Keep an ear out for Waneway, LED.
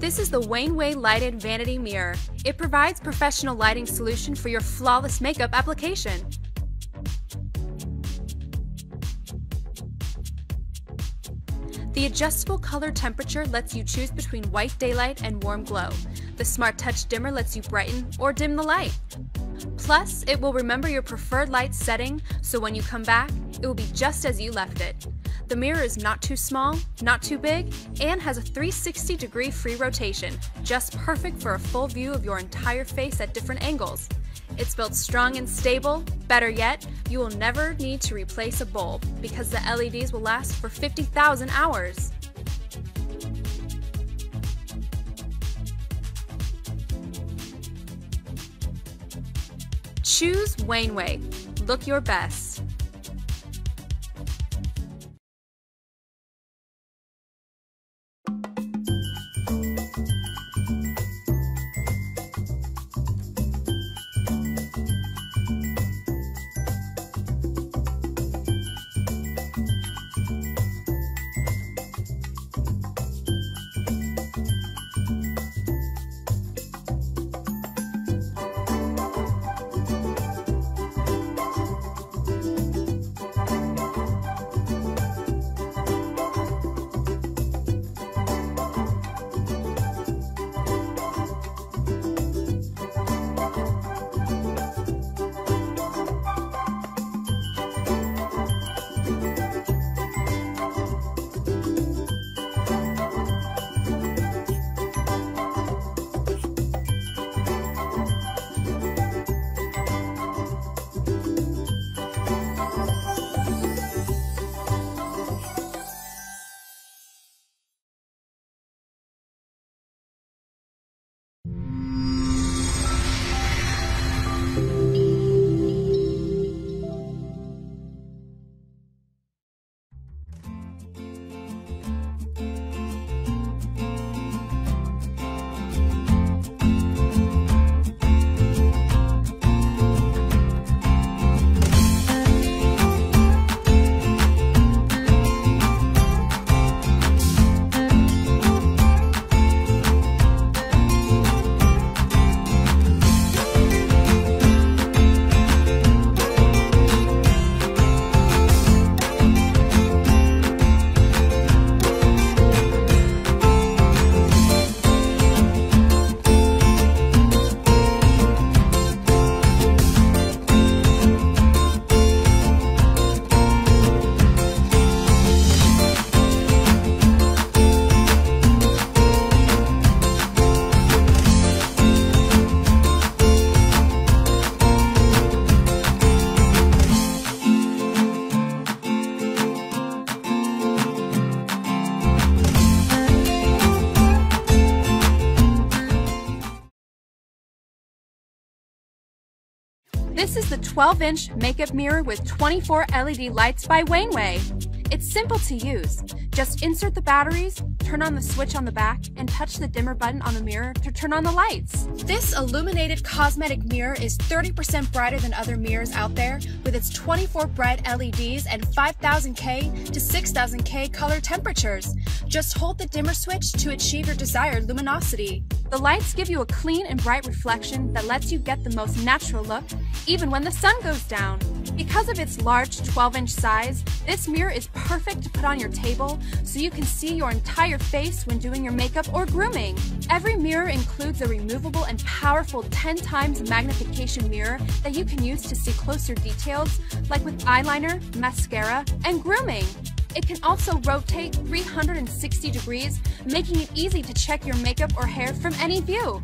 This is the Waneway Lighted Vanity Mirror. It provides professional lighting solution for your flawless makeup application. The adjustable color temperature lets you choose between white daylight and warm glow. The Smart Touch Dimmer lets you brighten or dim the light. Plus, it will remember your preferred light setting, so when you come back, it will be just as you left it. The mirror is not too small, not too big, and has a 360-degree free rotation, just perfect for a full view of your entire face at different angles. It's built strong and stable. Better yet, you will never need to replace a bulb because the LEDs will last for 50,000 hours. Choose Waneway. Look your best. This is the 12-inch makeup mirror with 24 LED lights by Waneway. It's simple to use. Just insert the batteries, turn on the switch on the back, and touch the dimmer button on the mirror to turn on the lights. This illuminated cosmetic mirror is 30% brighter than other mirrors out there, with its 24 bright LEDs and 5,000K to 6,000K color temperatures. Just hold the dimmer switch to achieve your desired luminosity. The lights give you a clean and bright reflection that lets you get the most natural look, even when the sun goes down. Because of its large 12-inch size, this mirror is perfect to put on your table so you can see your entire face when doing your makeup or grooming. Every mirror includes a removable and powerful 10 times magnification mirror that you can use to see closer details, like with eyeliner, mascara, and grooming. It can also rotate 360 degrees, making it easy to check your makeup or hair from any view.